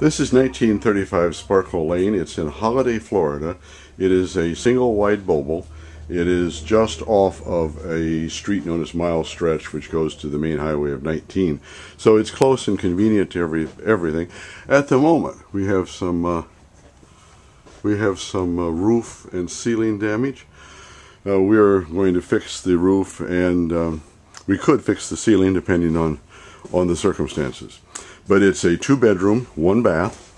This is 1935 Sparkle Lane. It's in Holiday, Florida. It is a single wide bobble. It is just off of a street known as Mile Stretch, which goes to the main highway of 19. So it's close and convenient to everything. At the moment, we have some roof and ceiling damage. We are going to fix the roof, and we could fix the ceiling depending on the circumstances. But it's a two-bedroom, one bath,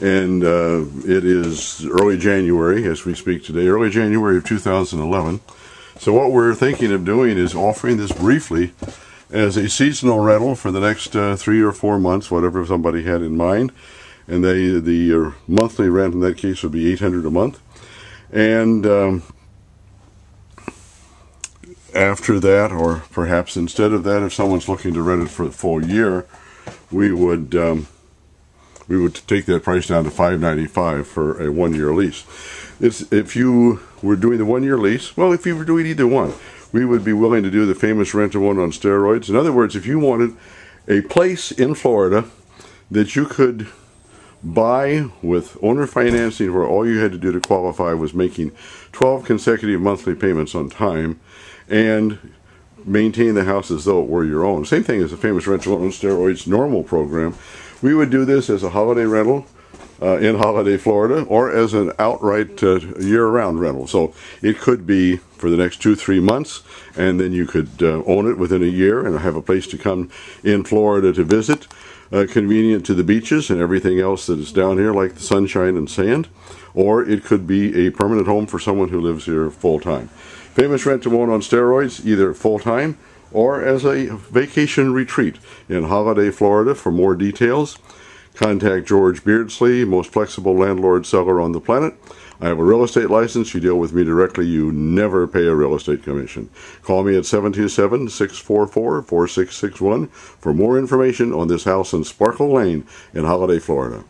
and it is early January, as we speak today, early January of 2011. So what we're thinking of doing is offering this briefly as a seasonal rental for the next 3 or 4 months, whatever somebody had in mind. And the monthly rent in that case would be $800 a month. And after that, or perhaps instead of that, if someone's looking to rent it for the full year, we would take that price down to $595 for a one-year lease. If you were doing the one-year lease, well, if you were doing either one, we would be willing to do the famous rent-to-own on steroids. In other words, if you wanted a place in Florida that you could buy with owner financing where all you had to do to qualify was making 12 consecutive monthly payments on time and maintain the house as though it were your own. Same thing as the famous Rent-to-Own on Steroids normal program. We would do this as a holiday rental in Holiday, Florida, or as an outright year-round rental. So it could be for the next 2 or 3 months, and then you could own it within a year and have a place to come in Florida to visit, convenient to the beaches and everything else that is down here, like the sunshine and sand. Or it could be a permanent home for someone who lives here full-time. Famous Rent-to-Own on Steroids, either full-time or as a vacation retreat in Holiday, Florida. For more details, contact George Beardsley, most flexible landlord seller on the planet. I have a real estate license. You deal with me directly. You never pay a real estate commission. Call me at 727-644-4661 for more information on this house in Sparkle Lane in Holiday, Florida.